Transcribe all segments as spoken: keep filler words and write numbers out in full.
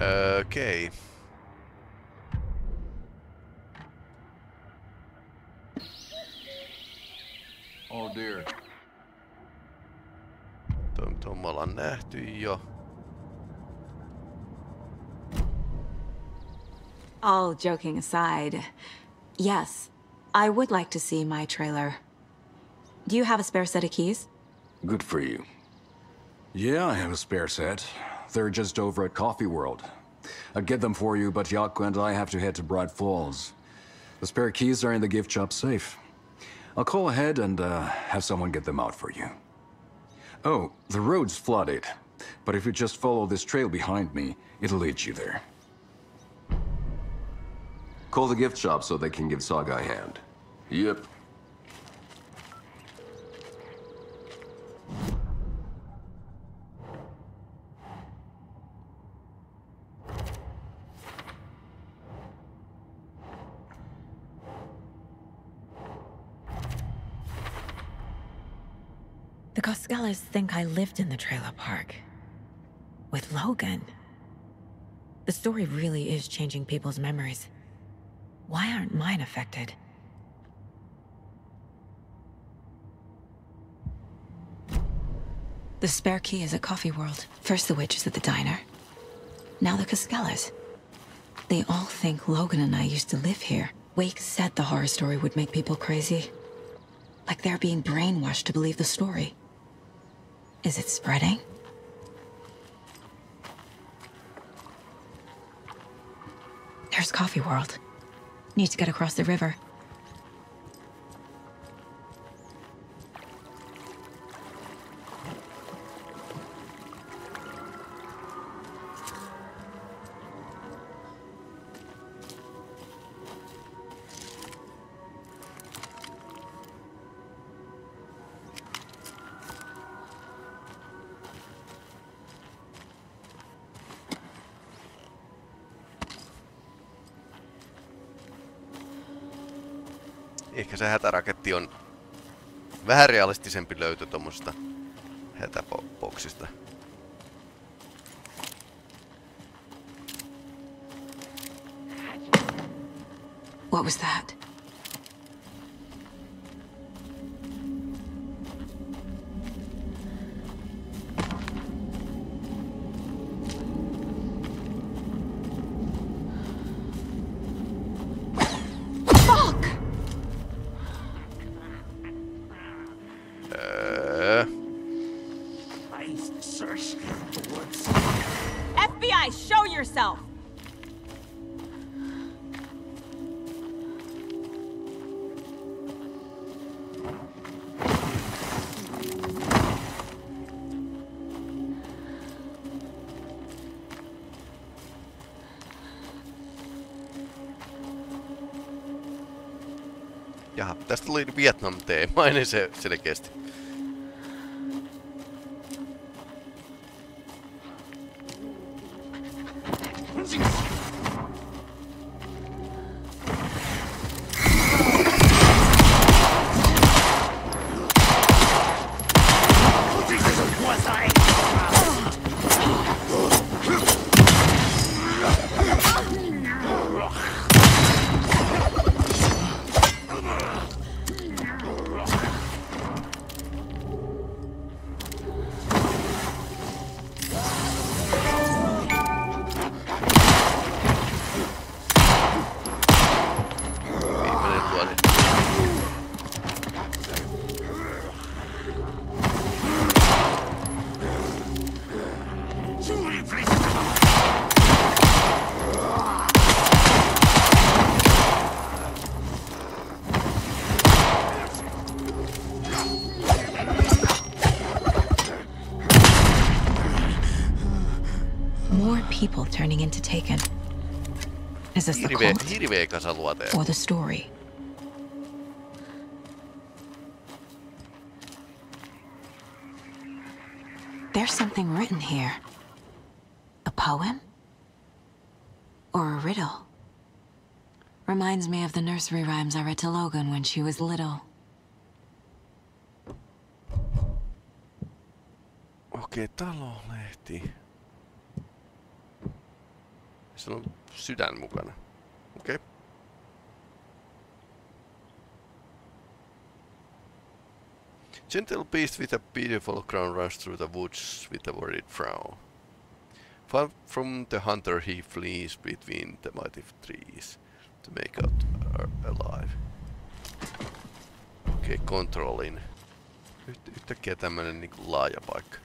Okay. Oh dear. Tuo me ollaan nähty jo. All joking aside, yes, I would like to see my trailer. Do you have a spare set of keys? Good for you. Yeah, I have a spare set. They're just over at Coffee World. I'd get them for you, but Yakko and I have to head to Bright Falls. The spare keys are in the gift shop safe. I'll call ahead and uh, have someone get them out for you. Oh, the road's flooded, but if you just follow this trail behind me, it'll lead you there. Call the gift shop so they can give Saga a hand. Yep. The Cascellas think I lived in the trailer park. With Logan. The story really is changing people's memories. Why aren't mine affected? The spare key is at Coffee World. First the witches at the diner. Now the Cascellas. They all think Logan and I used to live here. Wake said the horror story would make people crazy. Like they're being brainwashed to believe the story. Is it spreading? There's Coffee World. Need to get across the river. Ehkä se hätäraketti on vähän realistisempi löytö tommosta hätäboksista. What was that? Jaha, tästä tuli Vietnam-teemainen se selkeästi. People turning into Taken. Is this the cult or the story? There's something written here. A poem? Or a riddle? Reminds me of the nursery rhymes I read to Logan when she was little. Okay, talolehti. sono sydän mukana. Okei. Okay. Gentle beast with a beautiful crown runs through the woods with a worried frown. Far from the hunter he flees between the mighty trees to make out alive. Okei, okay, controlin. Yht, yhtäkkiä tämmönen niinku laaja paikka.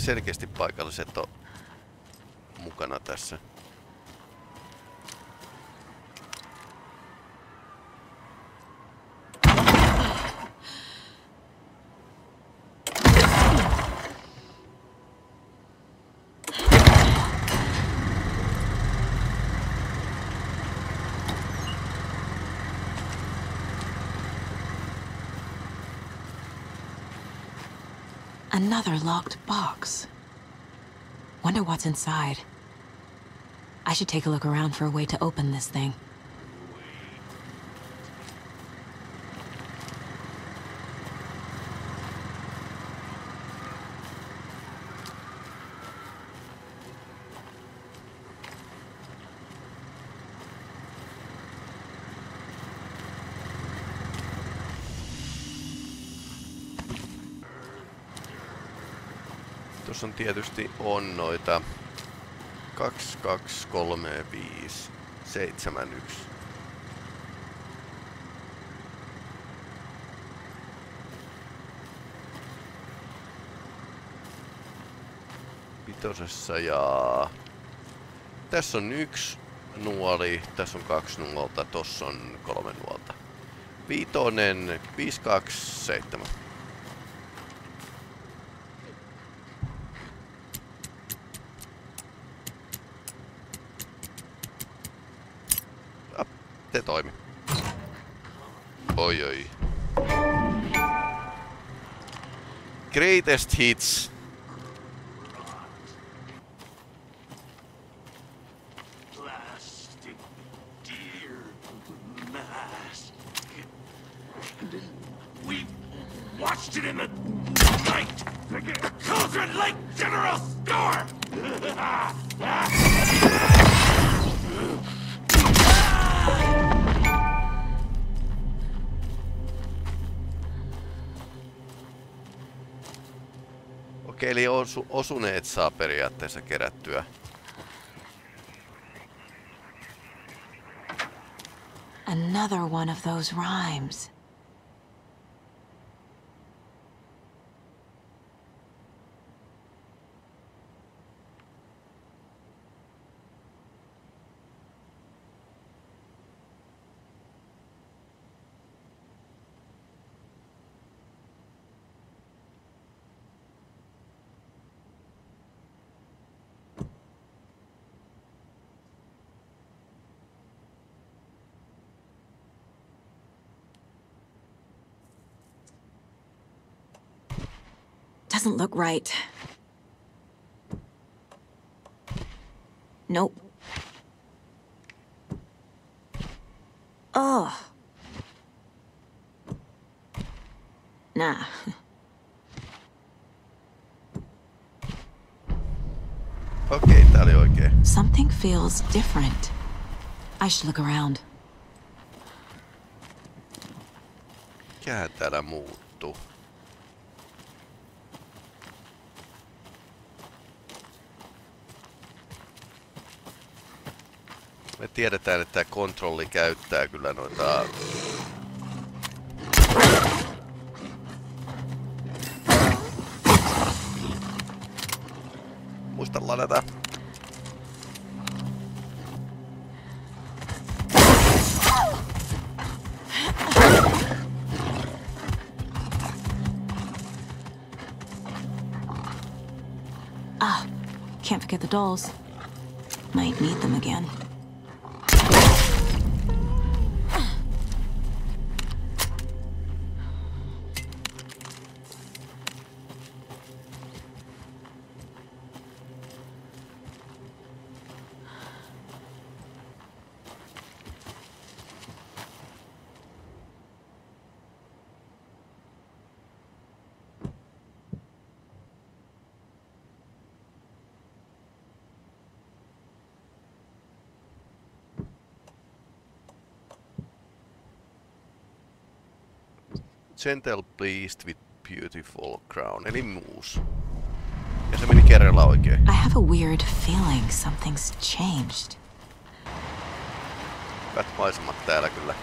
Selkeästi paikalliset on mukana tässä. Another locked box. Wonder what's inside. I should take a look around for a way to open this thing. On tietysti on noita kaksi, kaksi, kolme, viisi, seitsemän, yksi. Vitosessa ja... Tässä on yksi nuoli, tässä on kaksi nuolta, tossa on kolme nuolta. Viitonen, viisi, kaksi, seitsemän. Te toimi. Oi oi. Greatest hits. Plastic deer mask. We watched it in the night. The Cauldron Lake General Store. Okei, eli osu, osuneet saa periaatteessa kerättyä. Another one of those rhymes. Doesn't look right. Nope. Ugh. Nah. Okay, tää oli oikein. Something feels different. I should look around. Mikähän täällä muuttuu? Me tiedetään, että tämä kontrolli käyttää kyllä noita... Muista ladata. Ah, can't forget the dolls. Might need them again. gentle beast with beautiful crown, eli moose. Ja se meni kerralla oikein. I have a weird feeling something's changed. Hyvät maisemat täällä kyllä.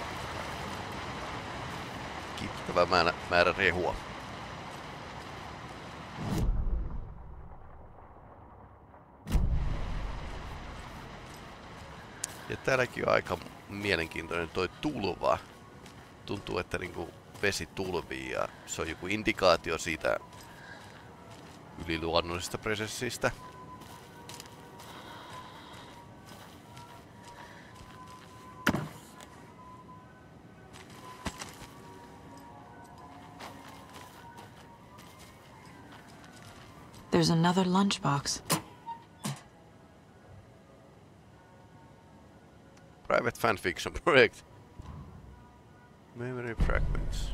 Kiittävä määrä, määrä rehua. Ja täälläkin on aika mielenkiintoinen toi tulva. Tuntuu, että niinku vesi tulvii ja se on joku indikaatio siitä yliluonnollisesta prosessista. There's another lunchbox. Private fanfiction project. Memory fragments.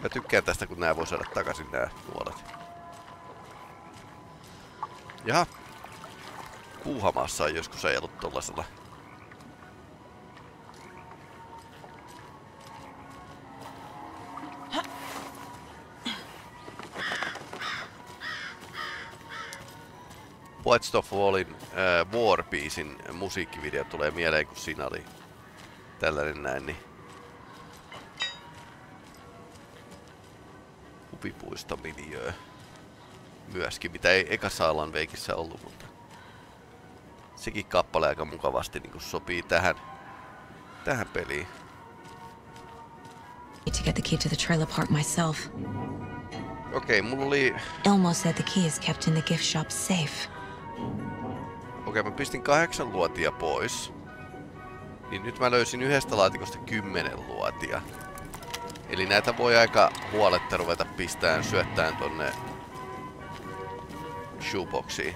Mä tykkään tästä, kun nää voi saada takaisin nää nuolet. Jaha. Puuhamaassa on joskus ajellut tollasella. Whites of Wallin äh, Warbeasin musiikkivideo tulee mieleen, kun siinä oli tällainen näin, niin huvipuistomiljöö myöskin, mitä ei ekassa alan veikissä ollut, mutta sekin kappale aika mukavasti niin sopii tähän, tähän peliin. Okei, okay, mulla oli... Ilmo said the key is kept in the gift shop safe. Okei, mä pistin kahdeksan luotia pois. Niin nyt mä löysin yhdestä laatikosta kymmenen luotia. Eli näitä voi aika huoletta ruveta pistään syöttään tonne shoeboxiin.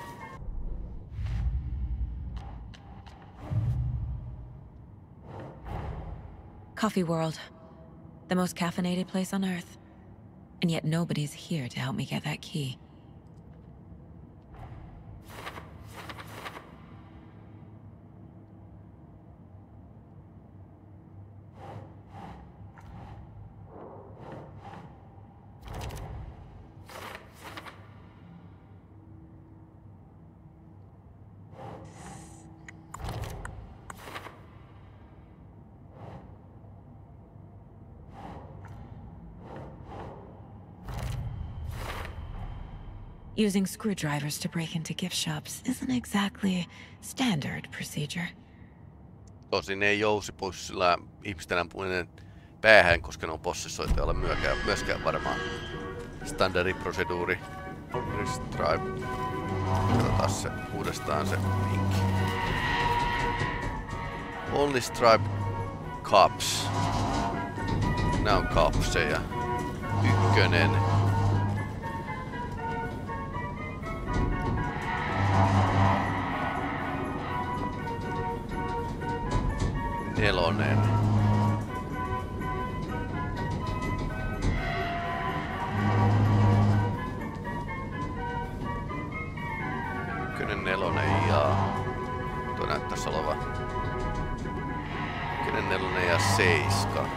Coffee World. The most caffeinated place on earth. And yet nobody's here to help me get that key. Using screwdrivers to break into gift shops isn't exactly standard procedure. Tosin ei jousipussilla ihmisten ampuinen päähän, koska ne on possessoita olla myöskään, myöskään varmaan standardiproseduuri. Restrive. Katsotaan se uudestaan se linkki. Only strive cops. Nää on copseja. Ykkönen. Nelonen. Ykkönen, nelonen ja... Tuo näyttäis oleva. Ykkönen, nelonen ja seiska.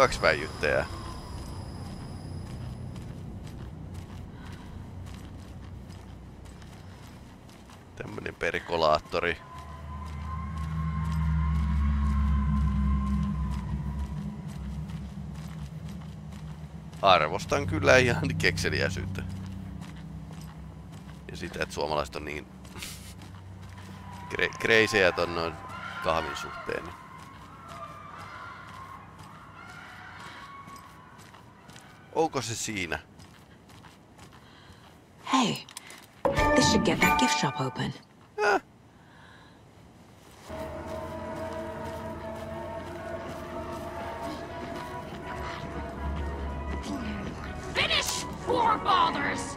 kaksi väijyttäjää. Tämmönen perikolaattori. Arvostan kyllä ihan kekseliäisyyttä. Ja sitä, että suomalaiset on niin kreisejä ton noin kahvin suhteen. Onko se siinä? Hey, this should get that gift shop open. Äh. Finish forefathers.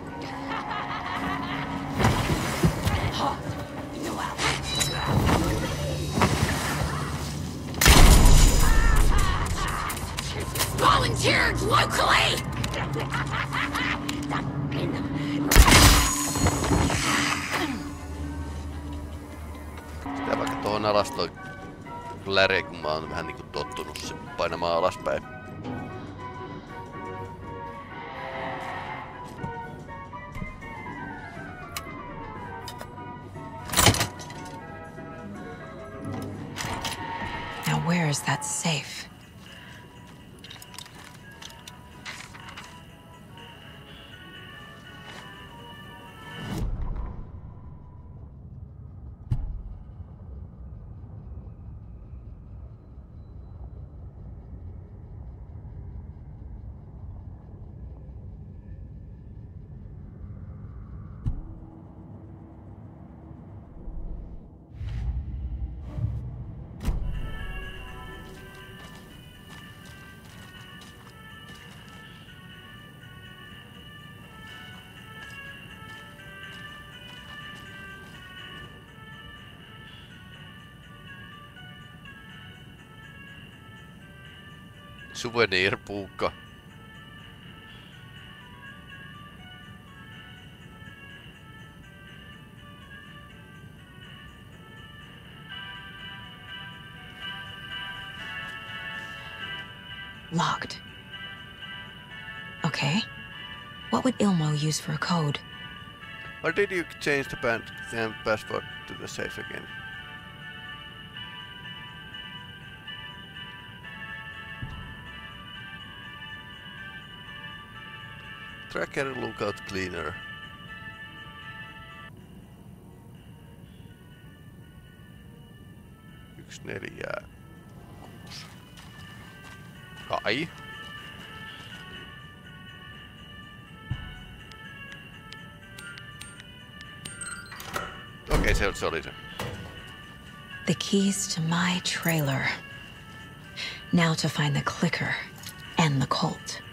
Volunteered locally. Sitä vaikka tohon alas toi läreen, kun mä oon vähän niinku tottunut se painamaan alaspäin. Now where is that safe? Souvenir puukka. Locked. Okay. What would Ilmo use for a code? Or did you change the band and password to the safe again? Tracker, lookout, cleaner. Yksi, neljä, kuusi. Kai. Okei, se oli se. The keys to my trailer. Now to find the clicker and the Colt.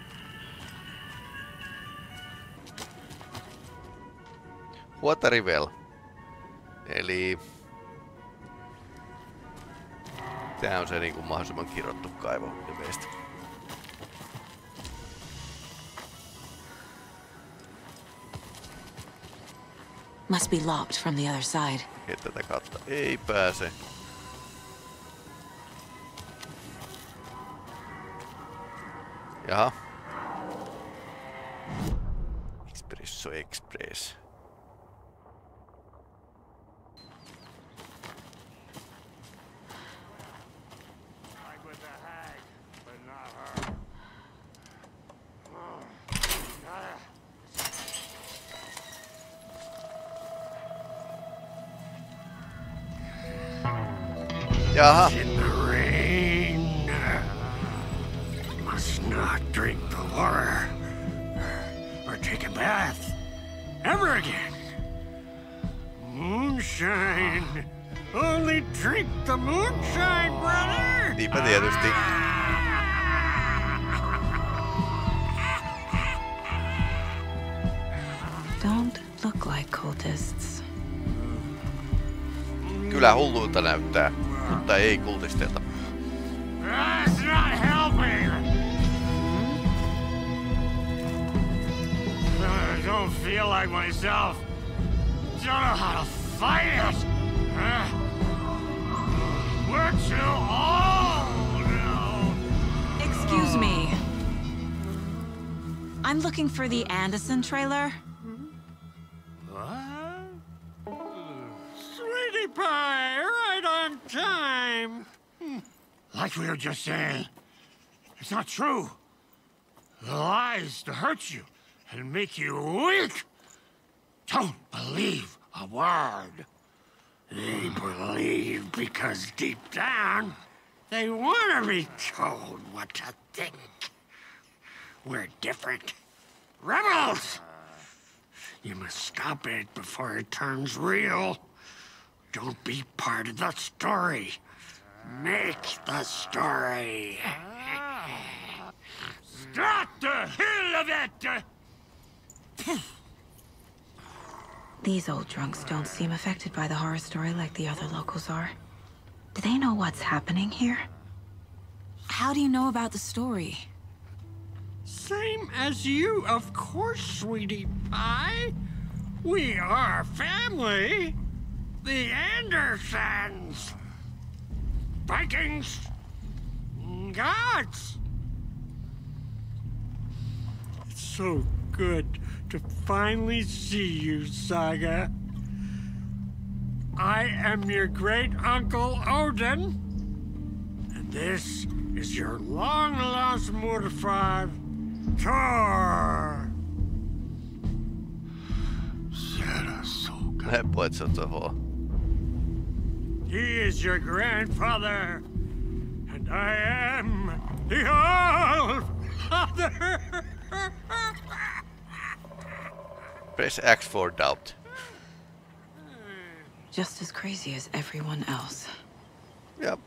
Huotari Well. Eli... Tää on se niinku mahdollisimman kirottu kaivo meistä. Must be locked from the other side. Et tätä kautta ei pääse. Jaha. Expresso Express. Jaha. In the rain. Must not drink the water or take a bath ever again. Moonshine. Only drink the moonshine, brother. Niinpä tietysti. Don't look like cultists. Kyllä hulluilta näyttää. Mutta ei kultisteilta. That's not helping. I don't feel like myself. Don't know how to fight it. We're too old now. Excuse me. I'm looking for the Anderson trailer. What? Sweetie pie, right on time. Like we were just saying, it's not true. The lies to hurt you and make you weak. Don't believe a word. They believe because deep down, they want to be told what to think. We're different. Rebels! You must stop it before it turns real. Don't be part of the story. Make the story. Stop the hell of it! These old drunks don't seem affected by the horror story like the other locals are. Do they know what's happening here? How do you know about the story? Same as you, of course, sweetie pie. We are family. The Andersons. Vikings. Gods. It's so good to finally see you, Saga. I am your great uncle Odin. And this is your long-lost mortified Tor. That blood sounds awful. He is your grandfather, and I am the old father. Press X for doubt. Just as crazy as everyone else. Yep.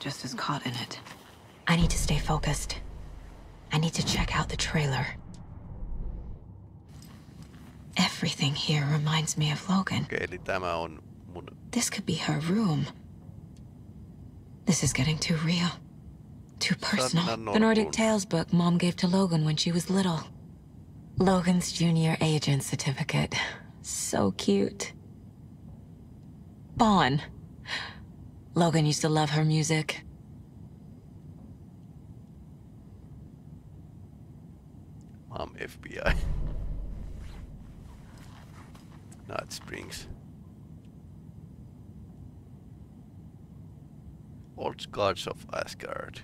Just as caught in it. I need to stay focused. I need to check out the trailer. Everything here reminds me of Logan. Okay, tämä on mun... This could be her room. This is getting too real. Too personal. The Nordic Tales book Mom gave to Logan when she was little. Logan's junior agent certificate. So cute. Bon. Logan used to love her music. Mom F B I. Night Springs. Old Gods of Asgard.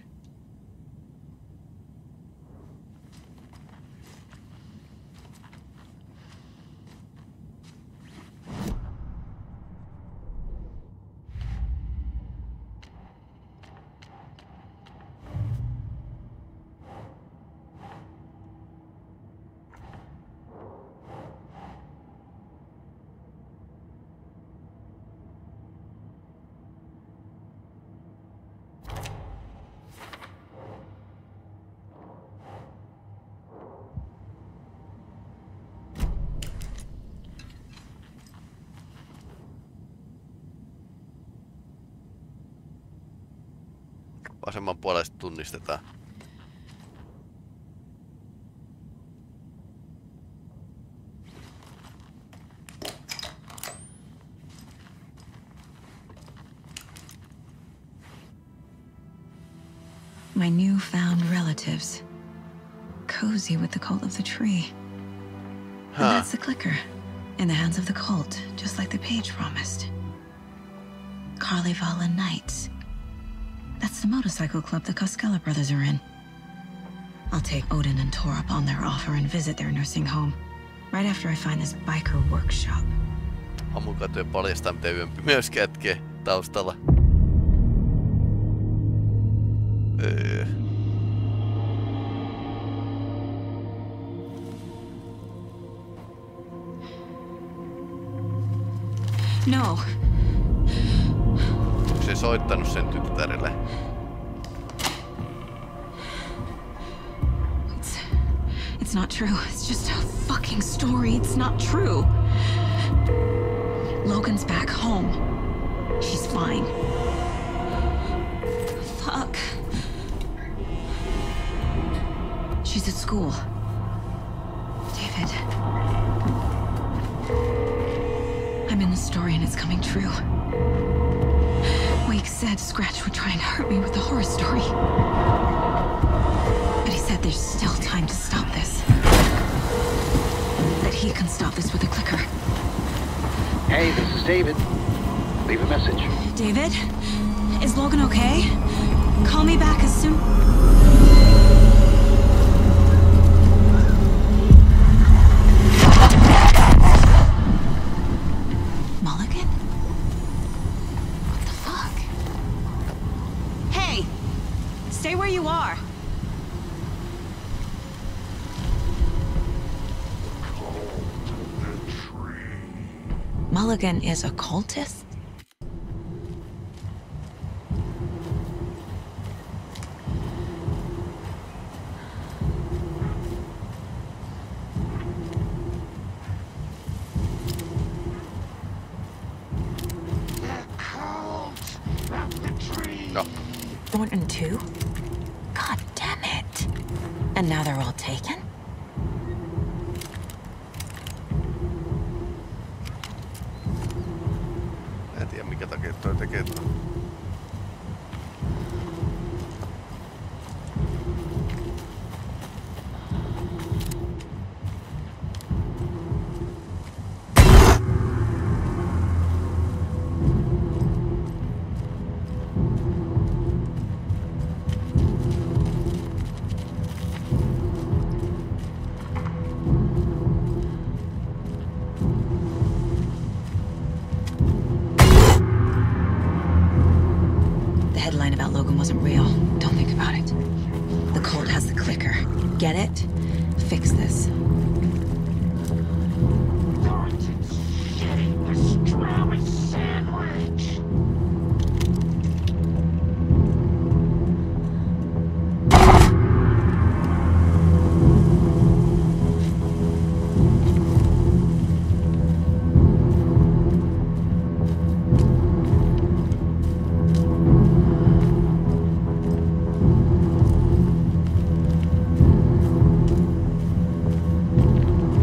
Vasemman puolesta tunnistetaan. My newfound relatives. Cozy with the cult of the tree. Huh. And that's the clicker. In the hands of the cult, just like the page promised. Kalevala Knights. That's the motorcycle club the Costilla Brothers are in. I'll take Odin and Tor up on their offer and visit their nursing home, right after I find this biker workshop. Amukatyö paljastaa, mitä yömpi myös kätkee taustalla. Öö. No. Soittanut sen tyttärelle. It's, it's not true. It's just a fucking story. It's not true. Logan's back home. She's fine. Fuck. She's at school. David. I'm in the story and it's coming true. Wake said Scratch would try and hurt me with the horror story. But he said there's still time to stop this. he can stop this with a clicker. Hey, this is David. Leave a message. David? Is Logan okay? Call me back as soon... Mulligan? What the fuck? Hey! Stay where you are! Mulligan is a cultist? No. Thornton too? God damn it. And now they're all taken?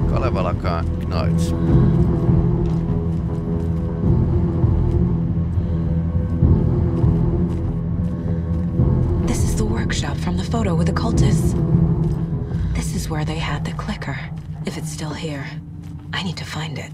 Kalevala Knights. This is the workshop from the photo with the cultists. This is where they had the clicker. If it's still here, I need to find it.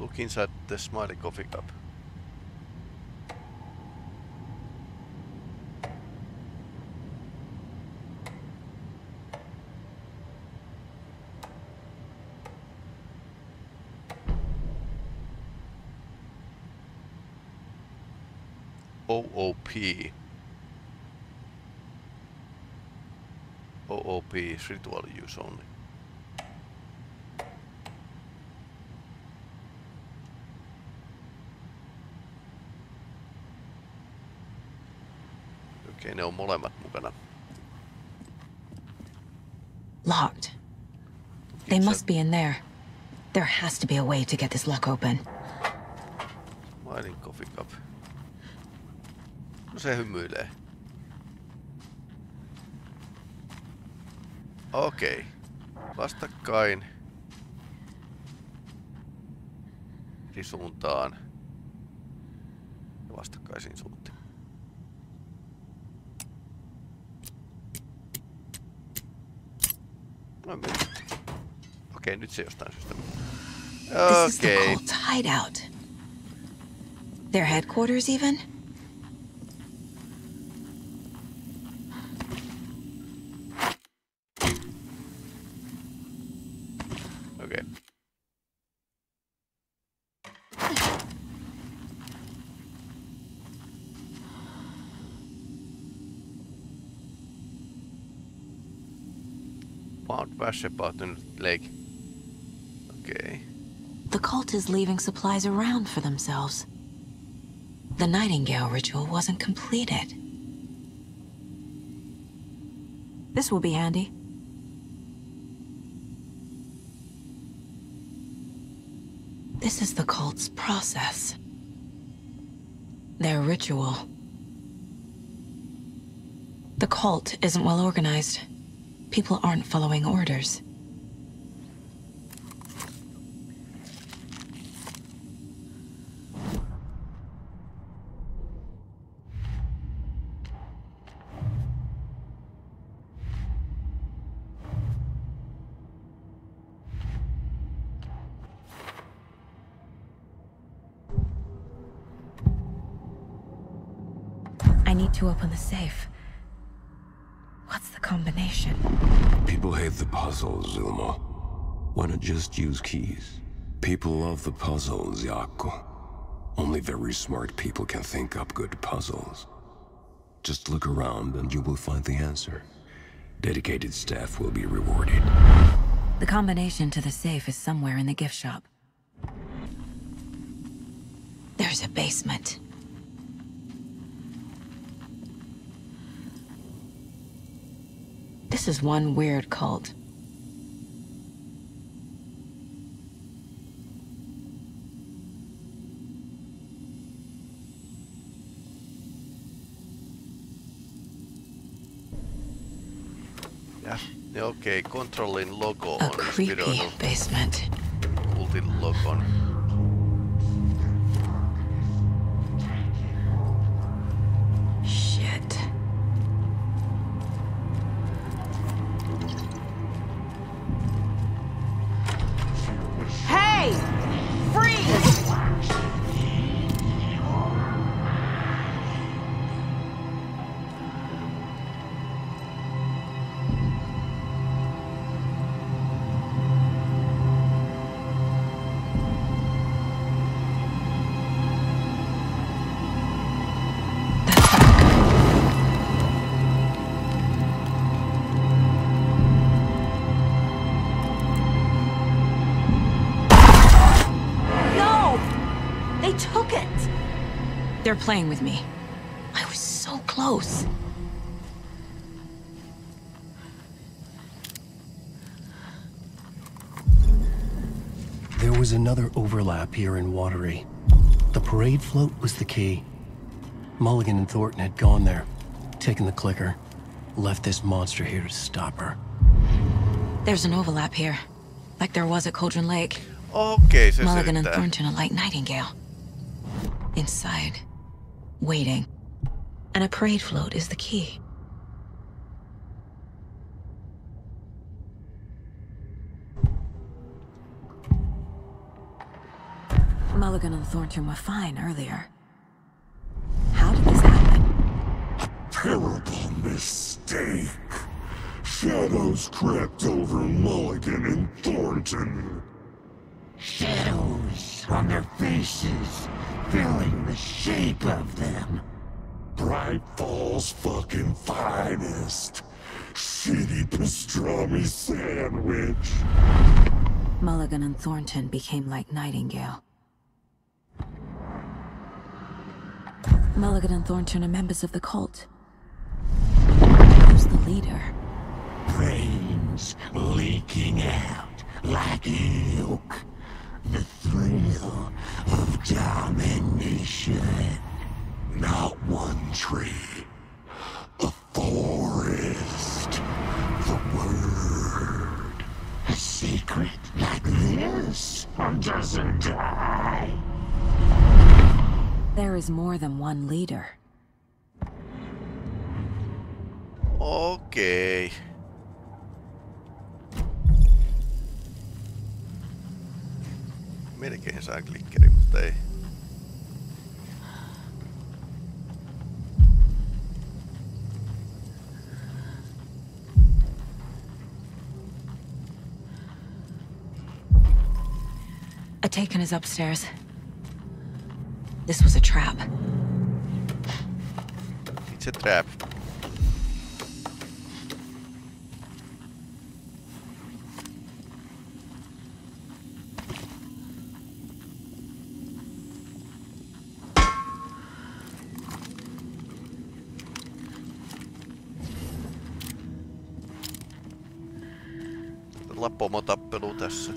Look inside the smiley coffee cup. O O P. O O P is ritual use only. Okei, ne on molemmat mukana. Locked. They must be in there. There has to be a way to get this lock open. Smiling coffee cup. No se hymyilee. Okei. Vastakkain. Eri suuntaan. Ja vastakkaisiin suuntiin. Okei, nyt se jostain syystä. Okei. Their headquarters even? Okei. found Vash about in the lake. Okay. The cult is leaving supplies around for themselves. The Nightingale ritual wasn't completed. This will be handy. This is the cult's process. Their ritual. The cult isn't well organized. People aren't following orders. I need to open the safe. What's the combination? People hate the puzzle, Zulma. Why not just use keys? People love the puzzles, Yakko. Only very smart people can think up good puzzles. Just look around and you will find the answer. Dedicated staff will be rewarded. The combination to the safe is somewhere in the gift shop. There's a basement. This is one weird cult. Yeah, okay, controlling logo. A on creepy spirit. Basement. Holding logo on. They're playing with me. I was so close. There was another overlap here in Huotari. The parade float was the key. Mulligan and Thornton had gone there, taken the clicker, left this monster here to stop her. There's an overlap here, like there was at Cauldron Lake. Okay, so Mulligan and Thornton are like Nightingale. Inside. Waiting. And a parade float is the key. Mulligan and Thornton were fine earlier. How did this happen? A terrible mistake. Shadows crept over Mulligan and Thornton. Shadows on their faces, filling the shape of them. Bright Falls fucking finest. Shitty pastrami sandwich. Mulligan and Thornton became like Nightingale. Mulligan and Thornton are members of the cult. Who's the leader? Brains leaking out like yolk. The thrill of domination. Not one tree, a forest. The word, a secret like this doesn't die. There is more than one leader. Okay. Melkein saan klikkeri, mutta ei. A Taken is upstairs. This was a trap. It's a trap. olla pomotappelu tässä.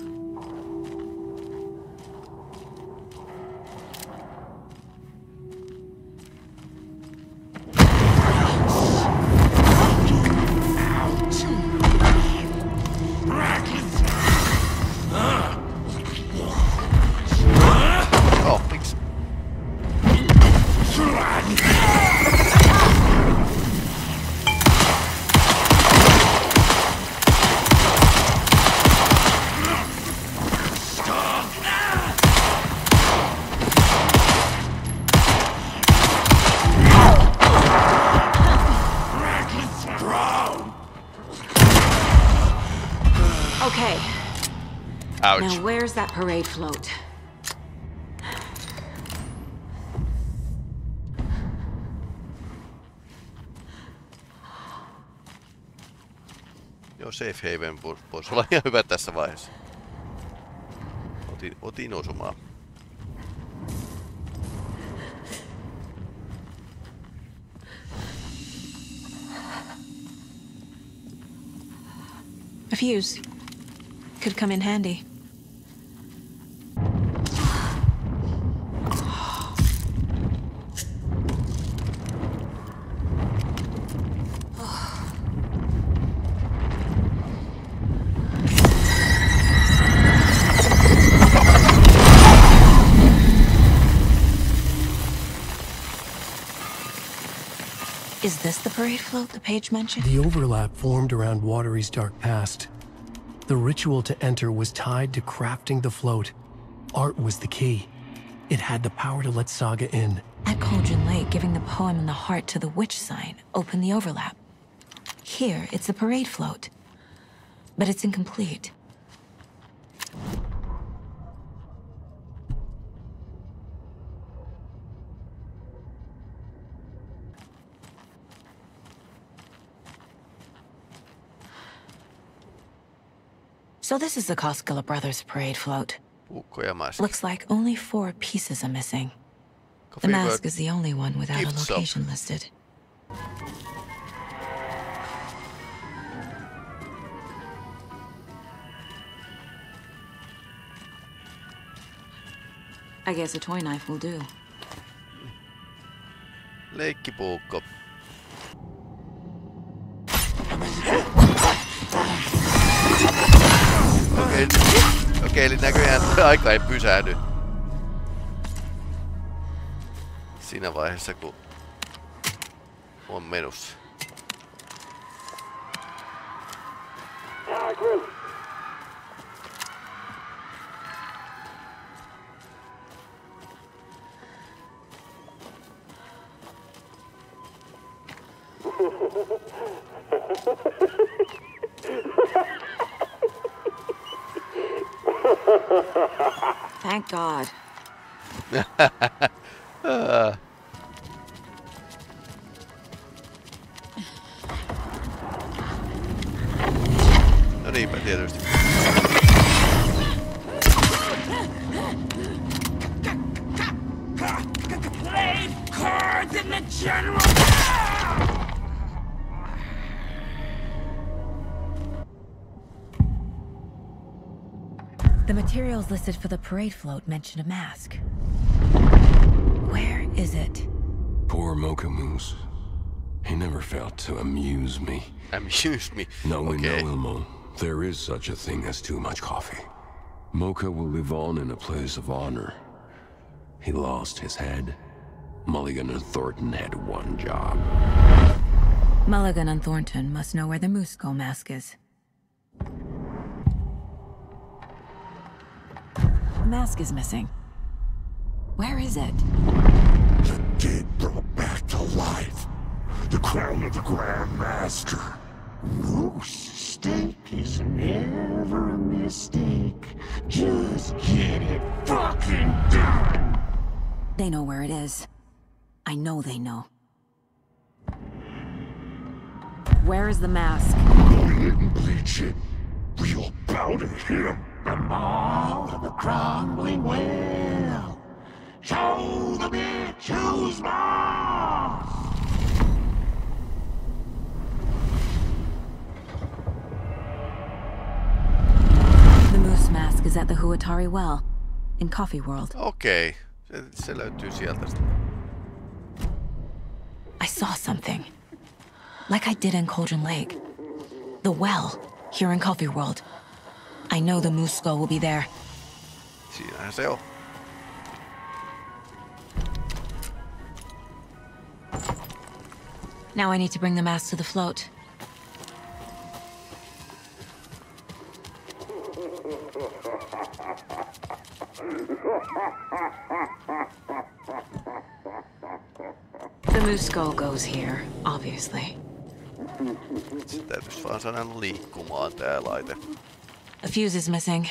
Now, where's that parade float? Joo, safe haven voisi olla ihan hyvä tässä vaiheessa. Otin, otin osumaan. A fuse could come in handy. Is this the parade float the page mentioned? The overlap formed around Watery's dark past. The ritual to enter was tied to crafting the float. Art was the key. It had the power to let Saga in. At Cauldron Lake, giving the poem in the heart to the witch sign opened the overlap. Here, it's the parade float. But it's incomplete. So this is the Costilla Brothers parade float. Looks like only four pieces are missing. Coffee the mask word. Is the only one without Keep a location up. listed. I guess a toy knife will do. Leikkipuukko. Okei, okay, eli näköjään aika ei pysähdy siinä vaiheessa, kun on menossa. Thank God. uh. No niinpä tietysti. The materials listed for the parade float mention a mask. Where is it? Poor Mocha Moose. He never failed to amuse me. Amuse me? Knowing no Ilmo, there is such a thing as too much coffee. Mocha will live on in a place of honor. He lost his head. Mulligan and Thornton had one job. Mulligan and Thornton must know where the moose skull mask is. The mask is missing. Where is it? The dead brought back to life. The crown of the Grand Master. Moose's stake is never a mistake. Just get it fucking done. They know where it is. I know they know. Where is the mask? We didn't bleach it. We all bow to him. The maw of the crumbling well. Show the bitch who's boss. is at the Huotari Well in Coffee World. Okay. I saw something. Like I did in Cauldron Lake. The well here in Coffee World. I know the moose skull will be there. Siinähän se on. Now I need to bring the mass to the float. The moose skull goes here, obviously. A fuse is missing.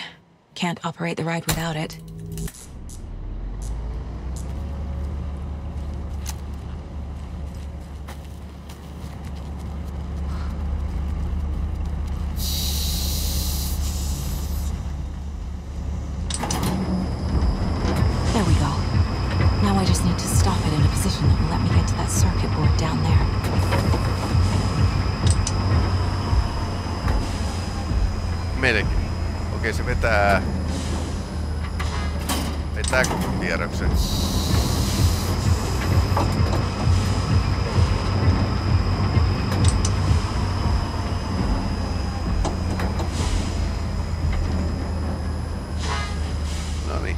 Can't operate the ride without it. Vetää... vetää koko kierroksen. Noniin.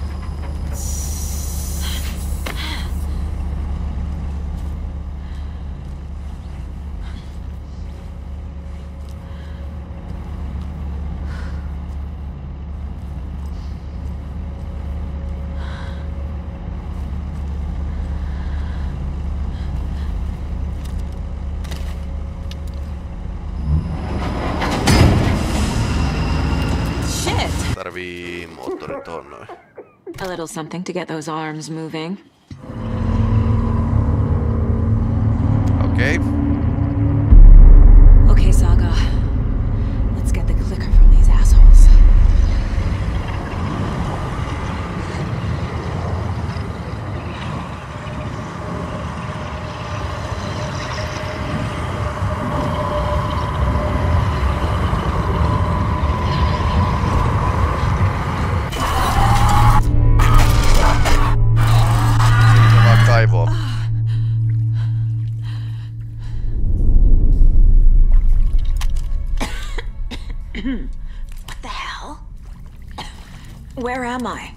A little something to get those arms moving. Okay. Okay, Saga. Let's get the clicker from these assholes. Where am I?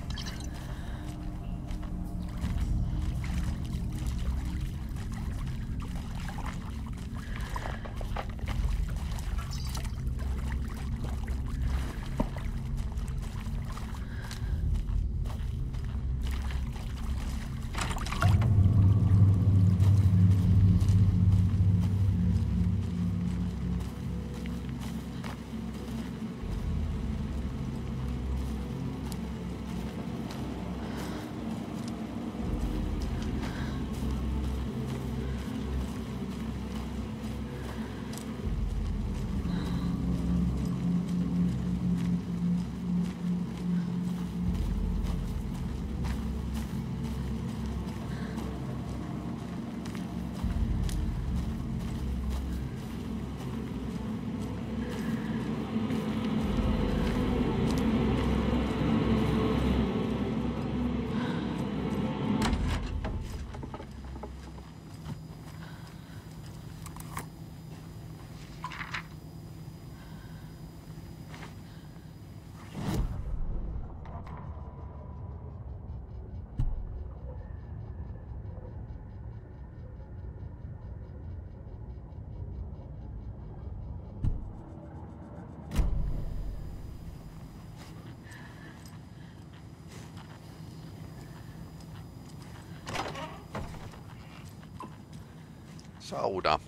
Sauna.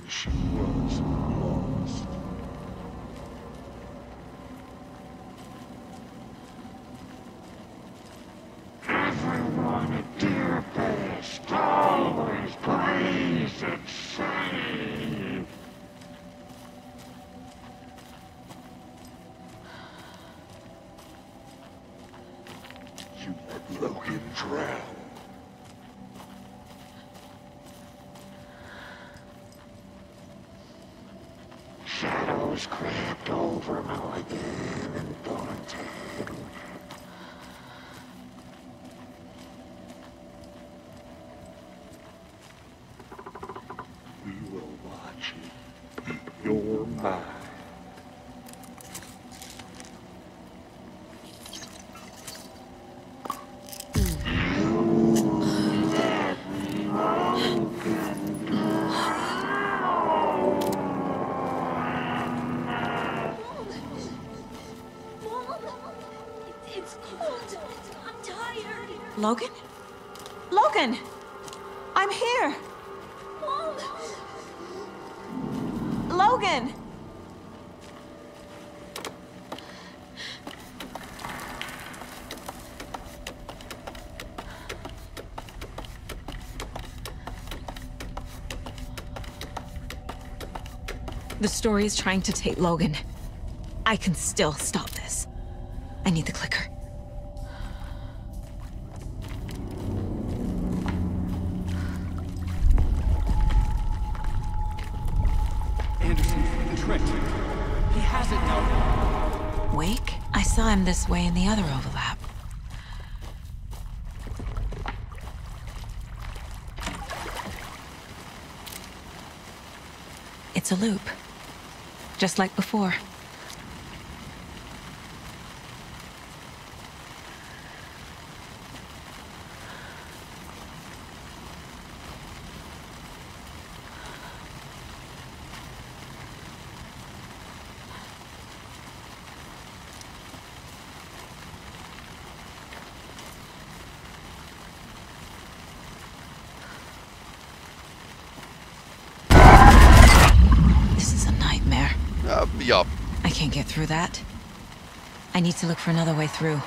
that she was lost. Everyone at their best always prays and save. You let Logan drown. Shadows crept over Mulligan and Thornton. We will watch you eat your mind. Logan? Logan! I'm here! Mom! Logan! The story is trying to take Logan. I can still stop this. I need the clicker. I'm this way in the other overlap. It's a loop, just like before. Can't get through that. I need to look for another way through.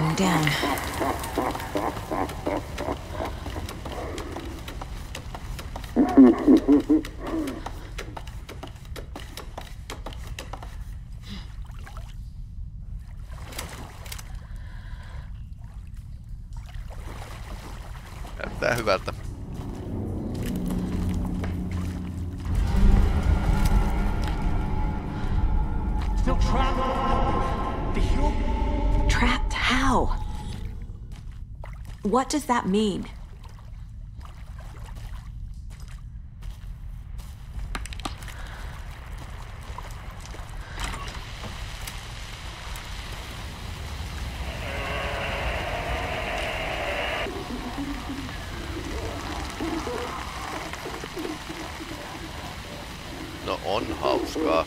coming down. Näyttää hyvältä. Trapped how? What does that mean? No on hauskaa.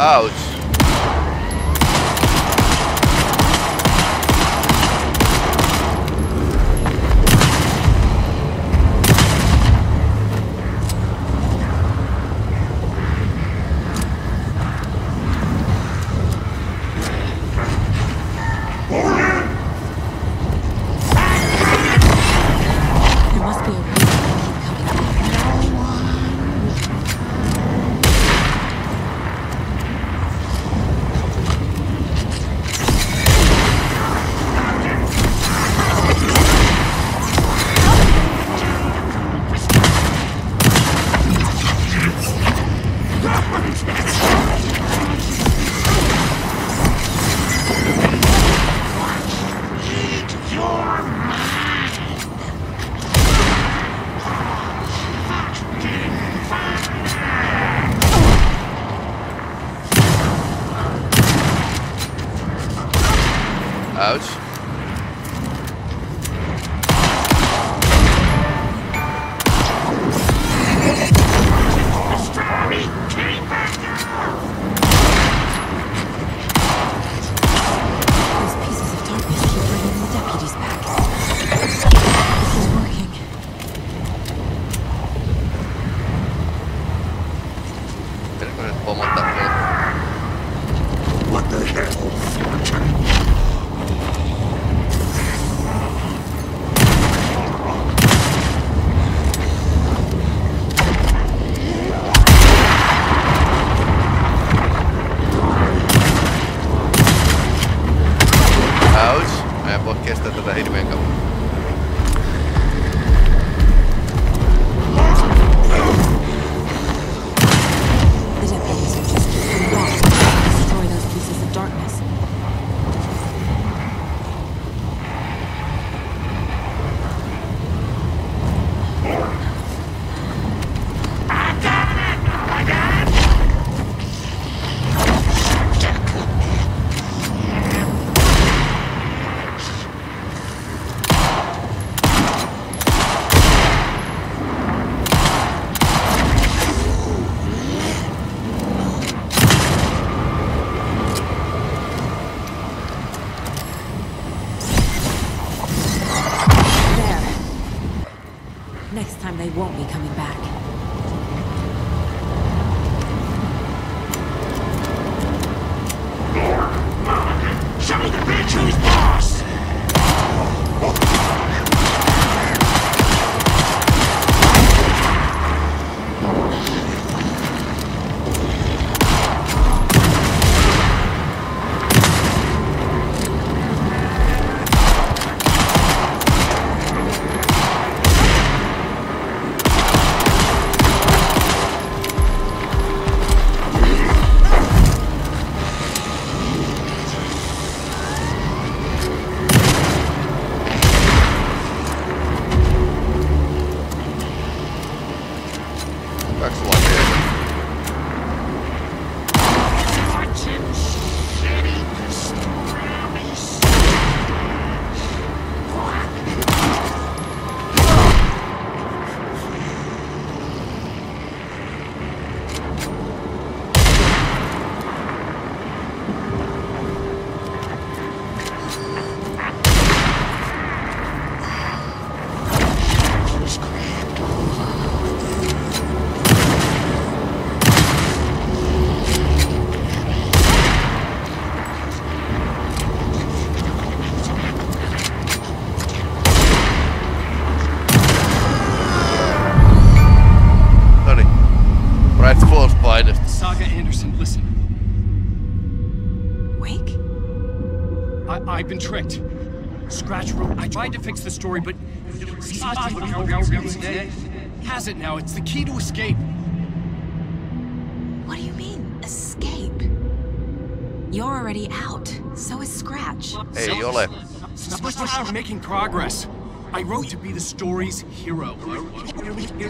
Ouch. Wake? I, I've been tricked. Scratch wrote. I tried to fix the story, but has it now. It's the key to escape. What do you mean, escape? You're already out. So is Scratch. Hey, Yoli. We're making progress. I wrote to be the story's hero.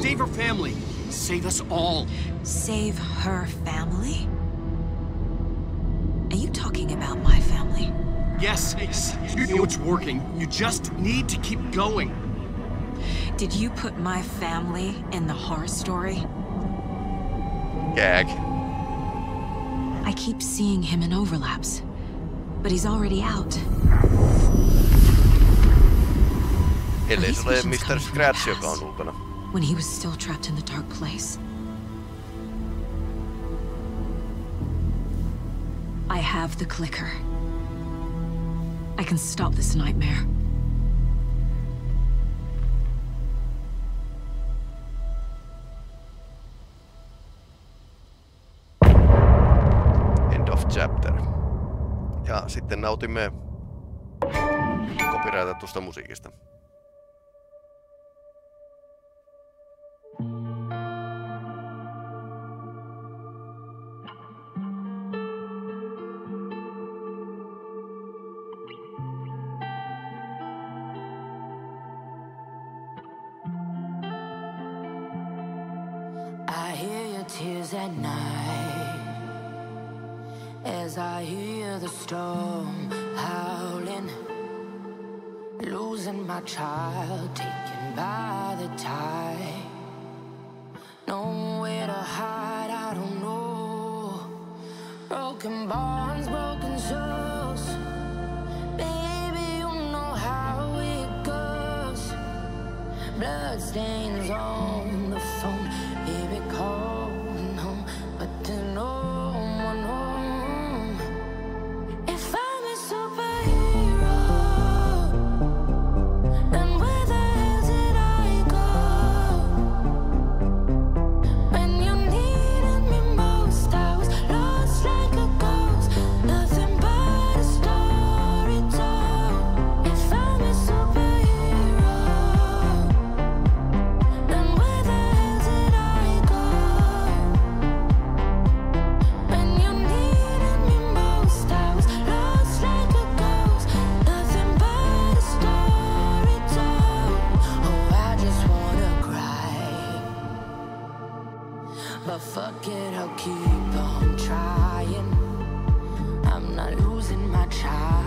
Save her family. Save us all. Save her family? Are you talking about my family? Yes, you know it's working. You just need to keep going. Did you put my family in the horror story? Gag. I keep seeing him in overlaps, but he's already out. Elizabeth, Mister Scratch, when he was still trapped in the dark place. I have the clicker. I can stop this nightmare. End of chapter. Ja sitten nautimme copyrightatusta musiikista. At night, as I hear the storm howling, losing my child, taken by the tide, nowhere to hide, I don't know, broken bonds, broken souls, baby, you know how it goes, blood stains on the phone, baby, call. Fuck it, I'll keep on trying. I'm not losing my child.